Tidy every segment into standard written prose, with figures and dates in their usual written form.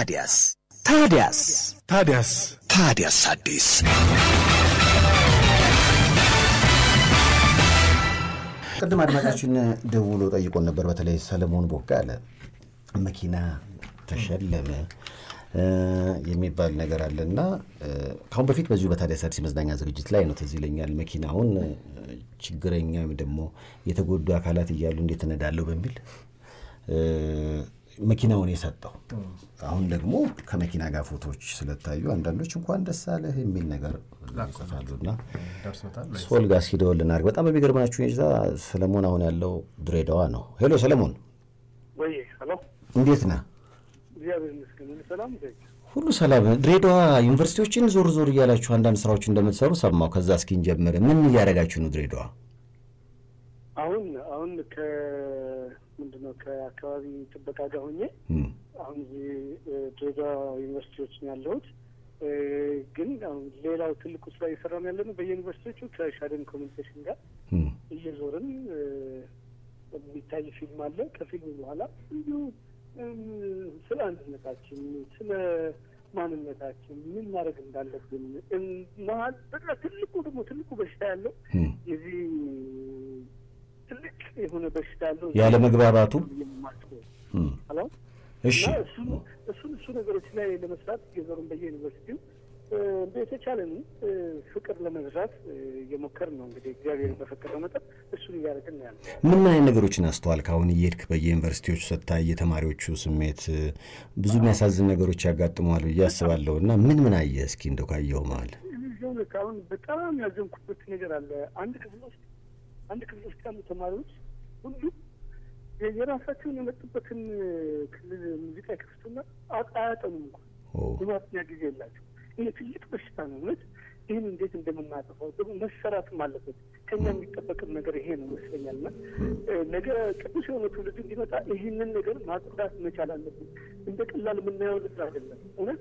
Thaddeus Addis. Kadem adamcağın devulu da yıkon berbatale Solomon Bogale. Makina teşelleme. Yemi bal negar alınna. Kamu befik bazı Thaddeus Addis mezdanga zıgıtlayın o tezilengel makina on çiğrengi mi demo. Yete gurdu akalat iyalun yetene dallo benbil. Makina onu sattı. Ahun degmo kamekina ga fotoç silatayu andanno çünkü andasale hemil negar safadurna. Sol gaski dol nargbat ama bir garmana çunejda Solomon ahun yallo Dredoano. Hello Solomon. Wey, hello. Indetna? Ziyaret miskin selam dek. Hulu selam. Dredoa üniversiteçin zor yalaçu andan sıraçun demetseru sabma kaza askin jemere. Min yaragaçunu Dredoa. Ahun ke mundano ke akari tebaka gahunye. Ahunzi Dredoa üniversiteçin yallo. Gün leyla tülük usla isran yallo be üniversiteçu ke şarin communication ga. İyi zorun bir tane film aldı, kafilin buhala. Sırancılıkacım, sıra manınlıkacım, minarı gındallıkacım. Mahal, böyle tırlık odumu, tırlık başlayalım. Yezi tırlık onu başlayalım. Yâle megbâbâtu? Hala? Eşi. Sunu görüntüne ile mesrat, yazarım beyi üniversiteyim. Beyse çalın, fıkırla mesrat, yemokarım onu dedi. Gâviyeli befakırla mesrat. ምን አይነት ነገሮችን አስተዋልክ አሁን የሄድክበት ዩኒቨርሲቲዎች ሰጣይ የተማሪዎቹ ስሜት ብዙ የሚያሳዝን ነገሮች ያጋጥመዋል ያስባለውና ምን አየህ እስኪ እንደው ካየው ማለት አሁን በጣም ያዘንኩበት ነገር አለ አንድ ክፍል ውስጥ ያሉ ተማሪዎች ሁሉ የራሳቸውን የመጡበትን ክልል ሙዚቃ ክፍቱና አጣጣሙን ወጥያ ጊዜ ያላችሁ የትልቅ በሽታ ነው ማለት ይሄን እንዴት እንደምናጠፋው ደግሞ መሰራት ማለት ነው ከኛም ይተበቀም ነገር ይሄ ነው መስለኛልና ነገ ቅዱስ የሆነ ትውልድ እንዲመጣ ይሄንን ነገር ማጥራት መቻል አለብን እንደቀላል ምናየው ልትራ አይደለም እውነት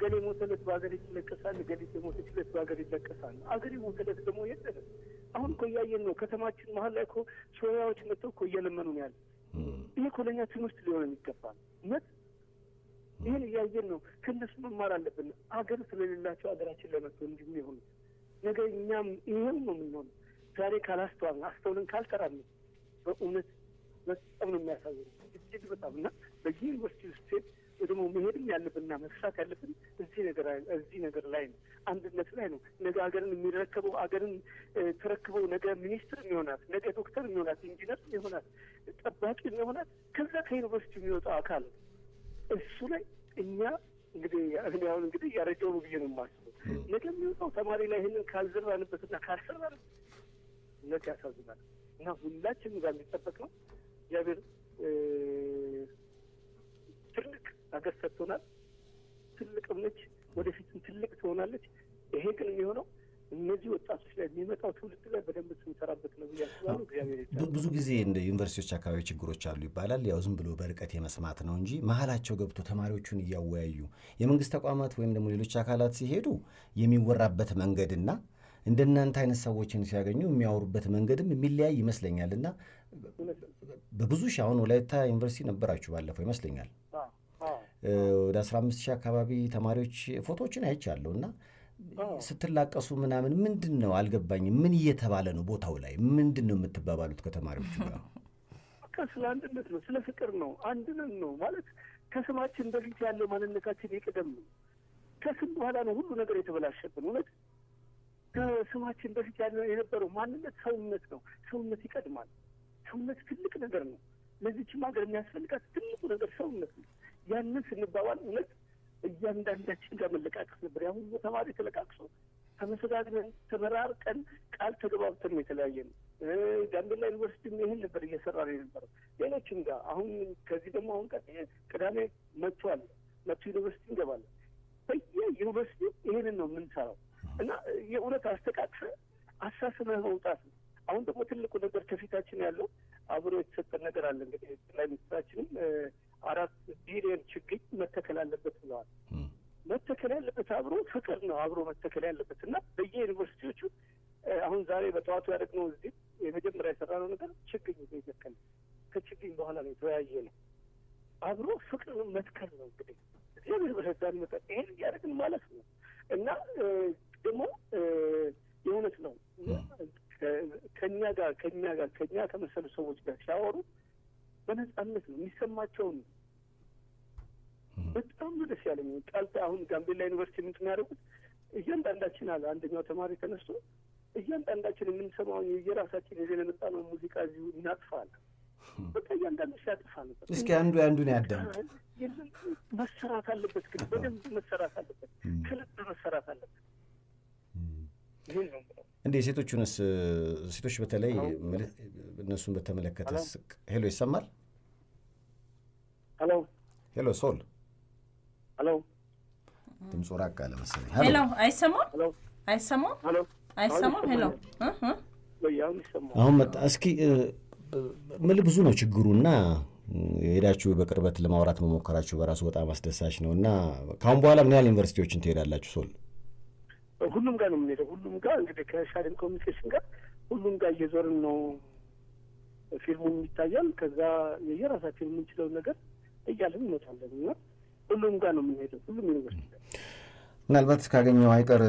ገሌ ሞተለት ባገር ይለቀሳል ገሌ ሞተለት ባገር ይለቀሳል አገሪ ሞተለት ደግሞ የለም አሁን ቆያየን ነው ከተማችን መሃል ላይ ኮ ሶያዎች መጥተው ኮ የለመኑን ያለ ይሄ ኮለኛ ትምህርት ሊሆን የሚገባል እውነት ይሄን ያየን ነው ከነሱ መማር አለብን አገር ስለሌላቸው አገራችን ለመተው እንዲሆን ነገኛም ይሄን ነው ምንም ዛሬ ካላስተዋል አስተውልን ካልተራም በእውነት በጣም የሚያሳዝን እዚህ በጣምና በዚህ ወስቲ ስቴት ደግሞ መሄድም ያለብንና መስራት ያለብን እዚህ ነገር ላይ ነው አንድነት ላይ ነው ነገ ሀገርን የሚረከበው ሀገርን ተረክበው ነገ ሚኒስትር ይሆናል ነገ ዶክተር ይሆናል ኢንጂነር ይሆናል ጠባቂ ይሆናል ከዛ ከዩኒቨርሲቲ የሚወጣ አካል እሱ ላይ እኛ እንግዲህ ያረጀው ቢሆንም ለምን ነው ተማሪ ላይ ይሄንን ካልዘራንበትና ካልሰራን ለካሳዝናል እና ሁላችንም ጋር የሚጠበቀው ያብር ትልቅ አገር ሰጥቶናል ትልቅም ነች ወደፊትም ትልቅ ትሆናለች ይሄ ግን የሚሆነው እነዚህ ወጣቶች ላይ የሚመጣው ትውልድ ላይ በደንብ ተንሰራበት ነው ያስባሉ እግዚአብሔር ይመስገን ብዙ ጊዜ እንደ ዩኒቨርሲቲዎች አካባቢ ችግሮች አሉ ይባላል ያው ዝም ብሎ በርቀት የመስማት ነው እንጂ መሐላቸው ገብቶ ተማሪዎችን ይያወያዩ የመንግስት ተቋማት ወይም ደግሞ ሌሎች አካላት ሲሄዱ የሚወራበት መንገድና እንደናንተ አይነት ሰዎችን ሲያገኙ የሚያወሩበት መንገድም የሚለያይ ይመስለኛልና በብዙ ሻውን ወላይታ ዩኒቨርሲቲ ነበራችሁ ባለፈው ይመስለኛል ወደ 15000 አካባቢ ተማሪዎች ፎቶዎችን አይቻለውና ስትላቀሱ ምናምን ምንድነው አልገባኝም ምን እየተባለ ነው ቦታው ላይ ምንድነው የምትባባሉት ከተማሪዎቹ ጋር ከስለ አንድነት ነው ስለ ፍቅር ነው አንድነት ነው ማለት ከስማችን በፊት ያለው ማንነታችን ይቀደም ከስም በኋላ ነው ሁሉ ነገር የተበላሸብን ማለት ከስማችን በፊት ያለው የነበረው ማንነት ሰውነት ነው ሰውነት ይቀድማል ሰውነት ትልቅ ነገር ነው ለዚህች ሀገር የሚያስፈልጋት ትልቁ ነገር ሰውነት ነው ያንን ስንባባል ማለት እያንዳንዳችን ለመለቃቀስ ነበር ያው ሁሉ ተማሪ ተለቃቅሶ ተመሰጋግረን ተመራርቀን ቃል ተገባብተን የተለያየን ጋምቤላ ዩኒቨርሲቲም ይሄን ነበር እየሰራ ነበር ሌሎችም ጋር አሁን ከዚህ ደግሞ አሁን ቅዳሜ መጥቶ ዩኒቨርሲቲ እንገባለን በየዩኒቨርሲቲ ይሄንን ነው የምንሰራው እና የእውነት አስተካክለን አሳስበን መውጣት አሁን ደግሞ ትልቁ ነገር ከፊታችን ያለው አብሮ የተሰጠን ነገር አለ እንግዲህ ላይ ምሳችንም 4 ቢሊዮን ችግኝ መተከል አለበት ብለዋል መተከል ያለበት አብሮ ፍቅር ነው አብሮ መተከል ያለበትና በየዩኒቨርሲቲዎቹ አሁን ዛሬ በጠዋቱ ያደረግነው እዚህ የመጀመሪያ የሰራነው ነገር ችግኝ ይተከል ከችግኝ በኋላ ነው ተያየለ አብሮ ፍቅርን መትከል ነው እንግዲህ የብዙ ህዳን መጣን ይሄን ያረግን ማለት ነው እና ደግሞ የሆነስ ነው ከኛ ከመሰሉ ሰዎች ጋር ሲያወሩ በነጻነት ነው የሚሰማቸው ነው በጣም ደስ ያለኝ ቃልታ አሁን ጋምቤላ ዩኒቨርሲቲ ምን ተማረኩት እያንዳንዳችን አለ አንደኛው ተማሪ ተነስቶ እያንዳንዳችን የምንሰማው የየራሳችን የዘለመጣ ነው ሙዚቃ ዚሁ ይናጥፋል በተያንዳንዱ ሻጥፋል እስኪ አንዱን ያዳም መሰራት አለበት ግን በደም መሰራት አለበት ከልብ መሰራት አለበት እንዴ ሴቶች በተለይ እነሱን በተመለከተ ሄሎ ይሰማል ሄሎ ሄሎ ሶል ሄሎ ተምሶራካ ለምሳሌ ሄሎ አይሰማም ሄሎ ወያው ይሰማል አሁን መጣ እስኪ መልብዙ ነው ችግሩና ሄዳችሁ በቅርበት ለማውራት መሞከራችሁ በራሱ በጣም አስደሳች ነውና ካሁን በኋላ ምን ያለ ዩኒቨርሲቲዎችን ትሄዳላችሁ ሶል ሁሉም ጋር ነው የምንሄደው ሁሉም ጋር እንግዲህ ከሻደን ኮሚኒኬሽን ጋር ሁሉም ጋር እየዞርን ነው ፊልሙም ይታያል ከዛ የየራሳችን ምን ይችላል ነገር እያልን እንወጣለን እና ሁሉም ጋር ነው የምንሄደው ሁሉም ዩኒቨርሲቲ ምናልባት ካገኘው አይቀር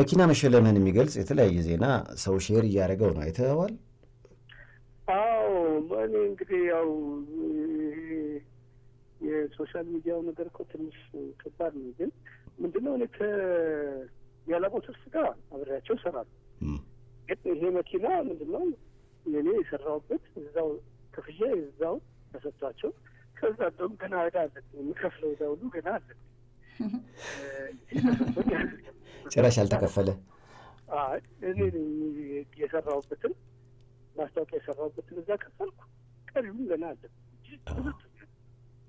መኪና መሸለምን የሚገልጽ የተለያየ ዜና ሰው ሼር ያደርገው ነው አይተዋል አው ማን እንግዲህ ያው የሶሻል ሚዲያው ነገር ኮትንሽ ከባድ ነው ግን ምንድነው ለከ ያላቦትስ ጋር አብራቸው ሰራሉ ይሄ መኪና ምንድነው የኔ ሰራውበት እዛው ከፍዬ እዛው ተሰጥቷቸው ከዛ ደም ገና አይደለም ምከፍለው ደውሉ ገና አለ ጭራሽ አልተከፈለ እኔ የሰራውበት ማስተዋቂያ ሰራውበት እዛ ከፈልኩ ቀሪው ገና አለ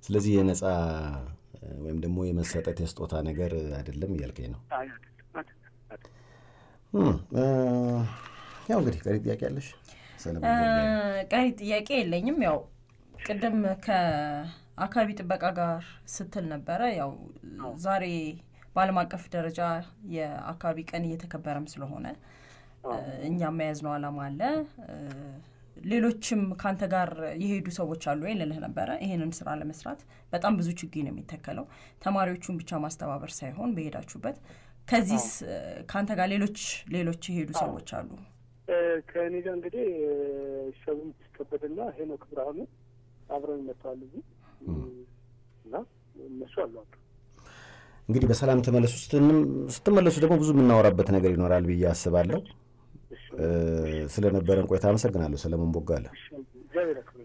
ስለዚህ የነፃ ወይም ደግሞ የመሰጠት የስጦታ ነገር አይደለም ይልከኝ ነው ያው እንግዲህ ቀሪ ጥያቄ አለሽ ሰላም ቀሪ ጥያቄ የለኝም ያው ቀደም ከአካባቢ ጥበቃ ጋር ስትል ነበር ያው ዛሬ ባለማቀፍ ደረጃ የአካባቢ ቀን እየተከበረም ስለሆነ እኛም ያዝነው አላማ አለ ሌሎችም ካንተ ጋር የሄዱ ሰዎች አሉ ይለልህ ነበር ይሄንን ስራ ለመስራት በጣም ብዙ ችግኝ ነው የሚተከለው ተማሪዎቹን ብቻ ማስተባበር ሳይሆን በሄዳችሁበት ከዚህ ካንተ ጋር ሌሎች የሄዱ ሰዎች አሉ ከኔ ጋር እንግዲህ ሸዊት ከበደና ሄኖክ ብርሃኑ አብረን መጣሉ እና መስዋዕት አለ እንግዲህ በሰላም ተመለሱ ስትመለሱ ደግሞ ብዙ ምናወራበት ነገር ይኖራል ብዬ አስባለሁ ስለነበረን ቆይታ አመሰግናለሁ ሰለሞን ቦጋለ